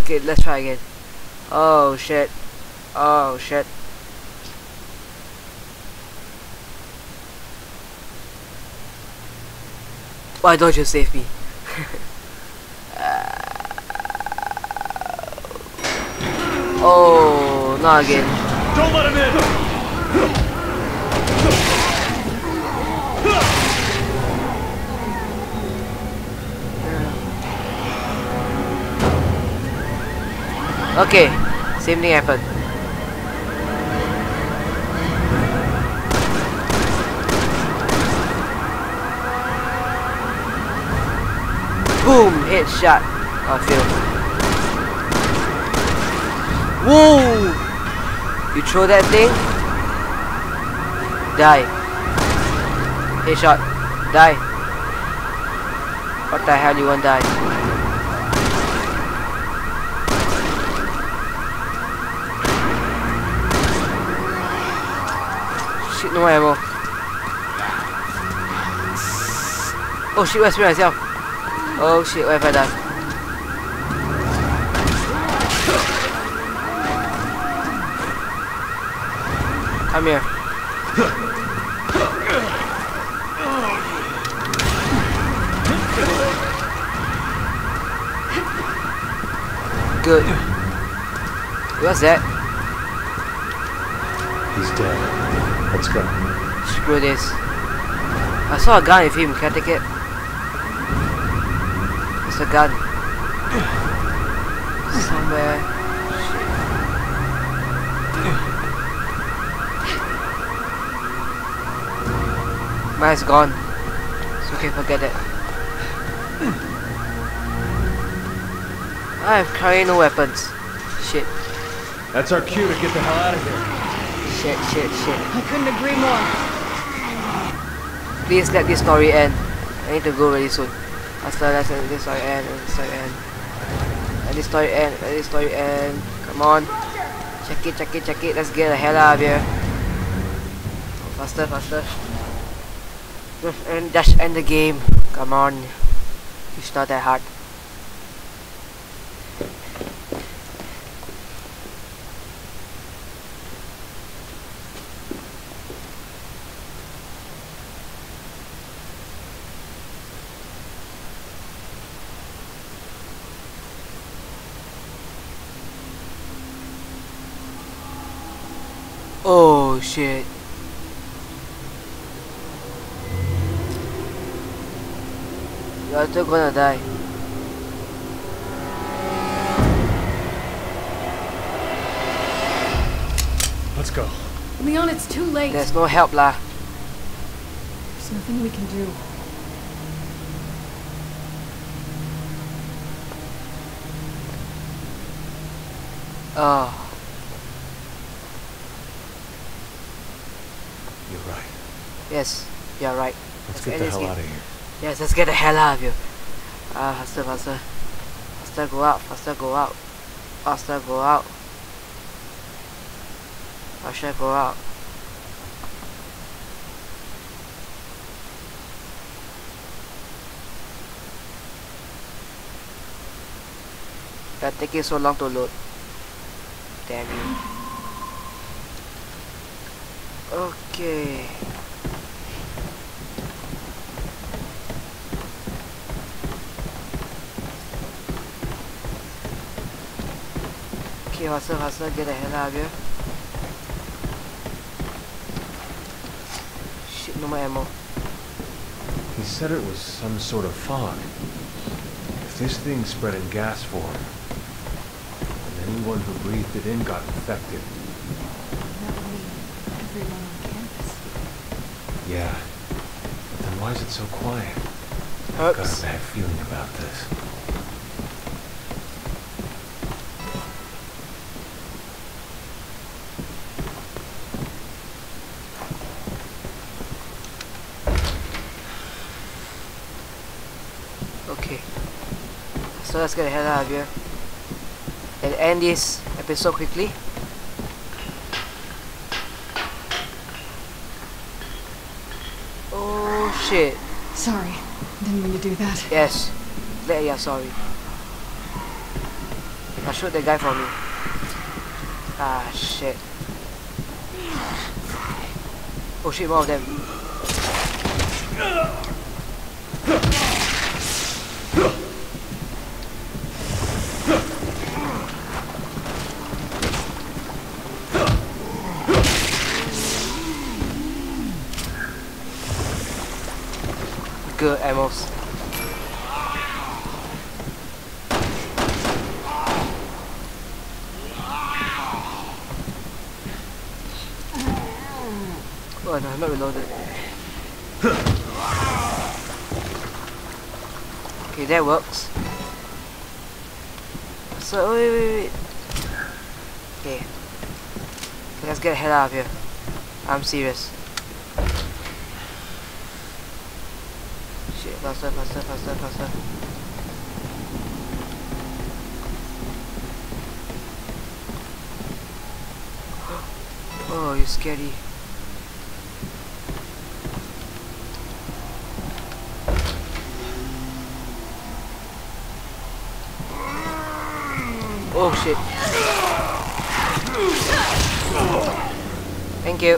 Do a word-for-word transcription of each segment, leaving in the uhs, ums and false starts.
Okay, let's try again. Oh shit. Oh shit. Why don't you save me? uh, oh, not again. Don't let him in. Uh. Okay, same thing happened. Boom! Headshot. I failed. Whoa! You throw that thing? Die. Headshot. Die. What the hell, you won't die? Shit, no ammo. Oh shit, I sprayed myself. Oh shit, what have I done? Come here. Good. What's that? He's dead. Let's go. Screw this. I saw a gun with him, can I take it? A gun somewhere. Mine's gone. It's okay, forget it. I am carrying no weapons. Shit. That's our cue to get the hell out of here. Shit, shit, shit. I couldn't agree more. Please let this story end. I need to go really soon. After that, let this story end, let this story end. Let this story end, let this story end. Come on. Check it, check it, check it. Let's get the hell out of here. Faster, faster. Just end, just end the game. Come on. It's not that hard. Oh shit. You're still gonna die. Let's go. Leon, it's too late. There's no help, lah. There's nothing we can do. Oh. Yes, you're right. Let's, let's get the hell out of here. Yes, let's get the hell out of here. Ah, uh, faster, faster. Faster, go out, faster, go out. Faster, go out. Faster, go out. That taking so long to load. Damn you. Okay. Okay, faster, faster, get the hell out of here. Shit, no more ammo. He said it was some sort of fog. If this thing spread in gas form, and anyone who breathed it in got infected. That would mean everyone on campus. Yeah. Then why is it so quiet? Oops. I've got a bad feeling about this. So let's get the hell out of here and end this episode quickly. Oh shit. Sorry, didn't mean to do that. Yes, yeah, yeah, sorry. Now shoot the guy for me. Ah, shit. Oh shit, more of them. Good ammos. Oh no, I'm not reloaded. Okay, that works. So wait, wait, wait. Okay, let's get the hell out of here. I'm serious. Shit, faster, faster, faster, faster. Oh, you're scary. Oh shit. Thank you.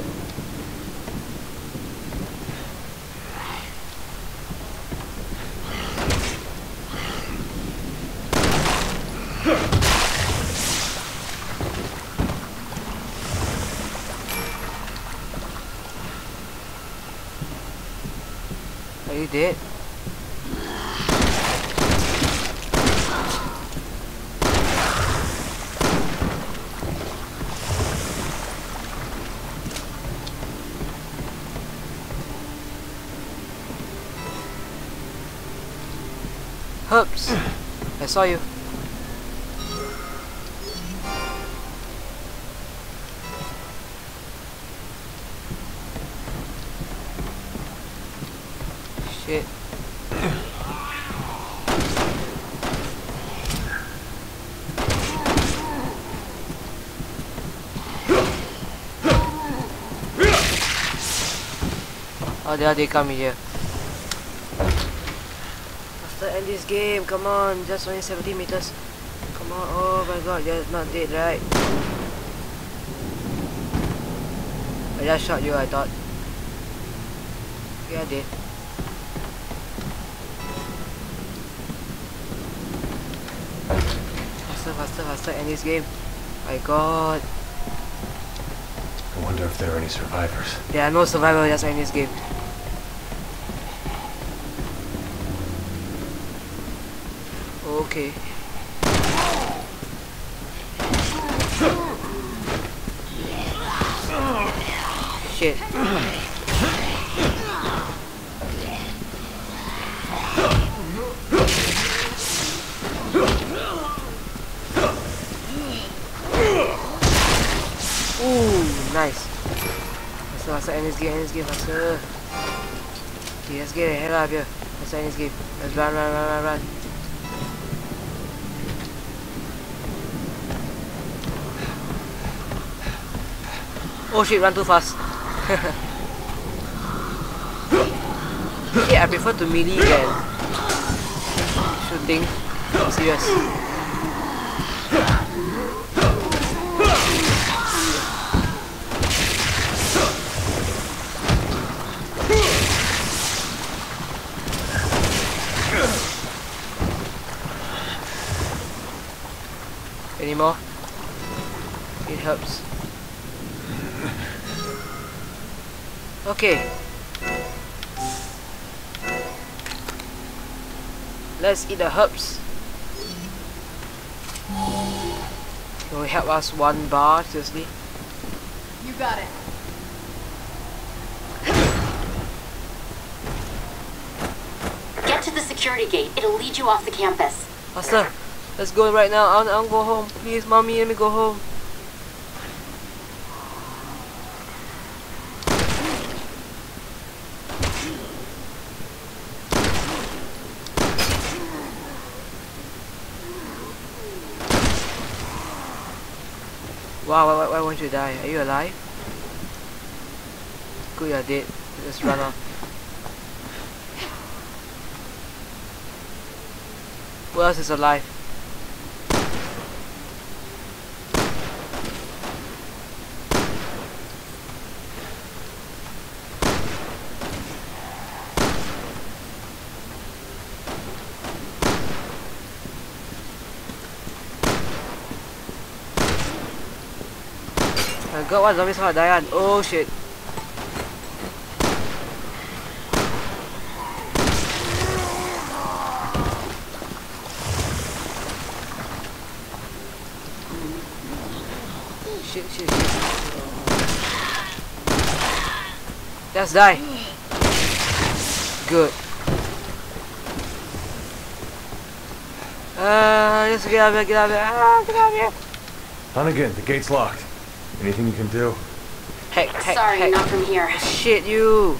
Are you dead? Oops, I saw you. Shit. Oh, there they come here. End this game, come on, just only seventy meters. Come on, oh my god, you're not dead, right? I just shot you, I thought. Yeah, I did. Faster, faster, faster, end this game. My god. I wonder if there are any survivors. There are no survivors, just end this game. Okay. Shit. Ooh, nice. Faster, faster, end this game, end this game, faster. Okay, let's get the hell out of here. Let's end this game. Let's run, run, run, run, run. Oh shit, run too fast. Okay, I prefer to melee than shooting. I'm serious. Any more? It helps. Okay, let's eat the herbs. It will help us one bar, seriously. You got it. Get to the security gate. It'll lead you off the campus. Faster, let's go right now. I'll, I'll go home. Please, mommy, let me go home. Wow, why, why won't you die? Are you alive? Good, you're dead. Just run off. Who else is alive? I got one zombie on Diane. Oh shit. Shit, shit, shit. Let's die. Good. Uh, let's get out of here, get out of here. Ah, get out of here. Hunnigan, the gate's locked. Anything you can do? Heck, heck, Sorry, heck. Not from here. Shit, you.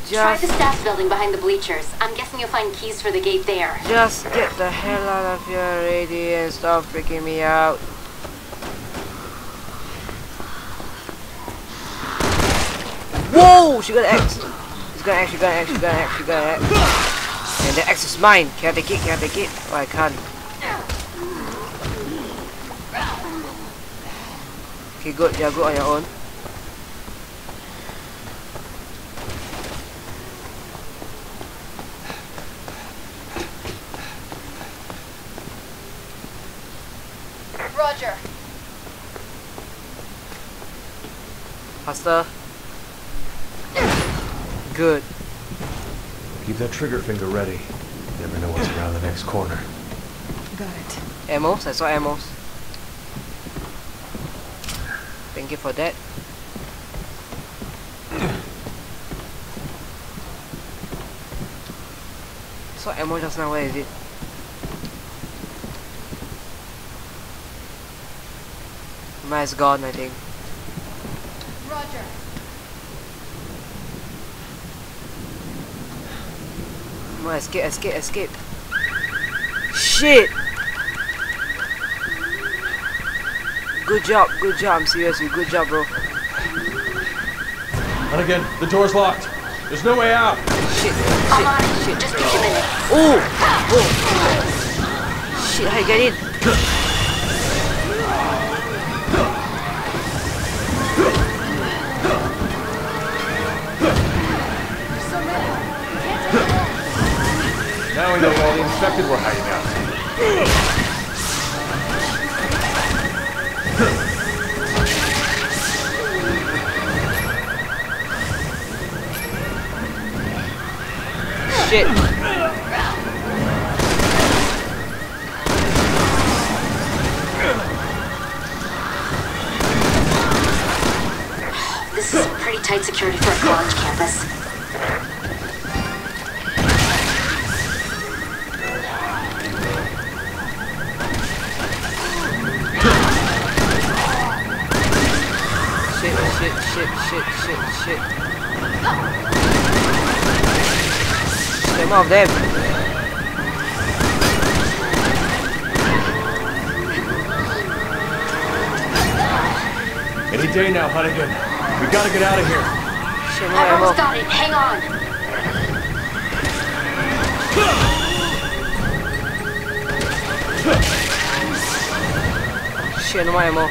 Just try the staff building behind the bleachers. I'm guessing you'll find keys for the gate there. Just get the hell out of here, lady, and stop freaking me out. Whoa! She got an axe. She's got an axe, she got an axe, she got an axe, she got an axe. And the axe is mine. Can I take it? Can I take it? Oh, I can't. Okay, good. Yeah, good on your own. Roger. Faster. Good. Keep that trigger finger ready. You never know what's around the next corner. Got it. Ammos? I saw ammos. Thank you for that. So ammo just now, where is it? Mine is gone, I think. Roger. Come on, escape, escape, escape. Shit! Good job, good job, I'm seriously, good job, bro. And again, the door's locked. There's no way out. Shit, shit, uh, shit. Just give it. Oh, oh. Shit, I get in. There's so many. You can't take them all. Now we know where all the infected were hiding out. Shit. This is pretty tight security for a college campus. Shit, shit, shit, shit, shit, shit. Come on, them. Any day now, Hunnigan. We gotta get out of here. Shit, no ammo. Everyone's got it. Hang on. Shit, no ammo.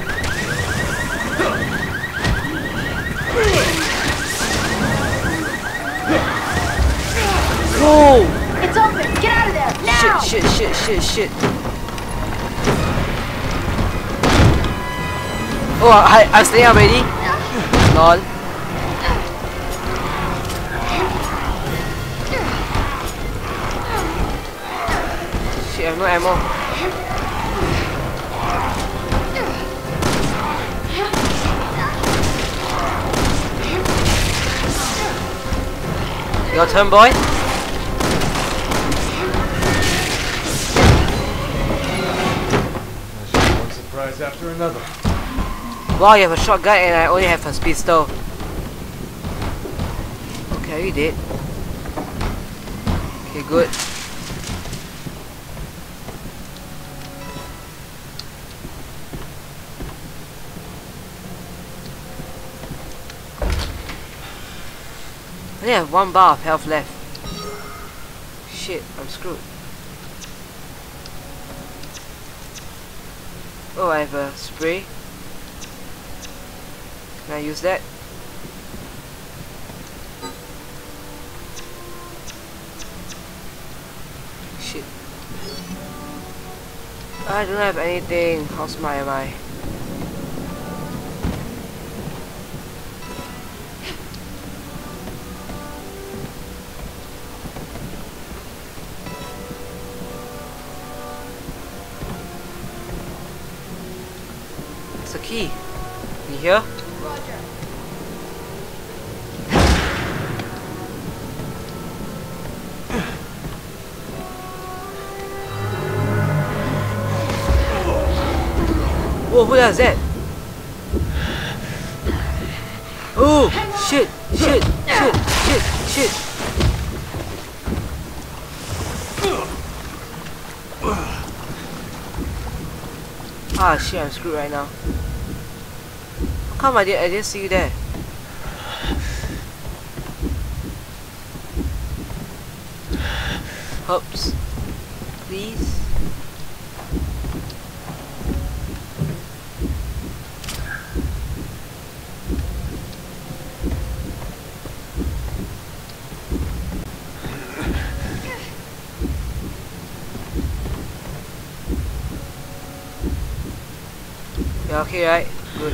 Whoa! It's open! Get out of there! Now! Shit, shit, shit, shit, shit. Oh, I, I stay up already? Lol. Shit, I have no ammo. Your turn, boy. One surprise after another. Wow, you have a shotgun and I only have a pistol. Okay, you did. Okay, good. I only have one bar of health left. Shit, I'm screwed. Oh, I have a spray. Can I use that? Shit. I don't have anything. How smart am I? key. You hear? Roger. Whoa, who does that? Oh, shit, shit, shit, shit, shit. Ah, shit, I'm screwed right now. How come I didn't, I didn't see you there? Oops. Please. Yeah, okay, right? Good.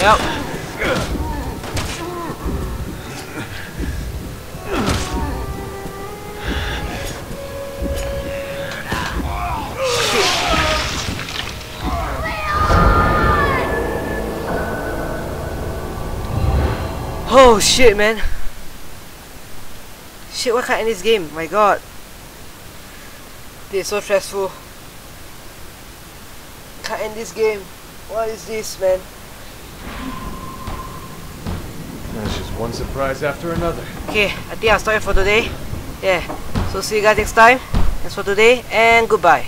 Yep. Oh shit, man. Shit, what kind of this game? My god. This is so stressful. Can't end this game. What is this, man? That's just one surprise after another. Okay, I think I'll stop it for today. Yeah, so see you guys next time. Thanks for today and goodbye.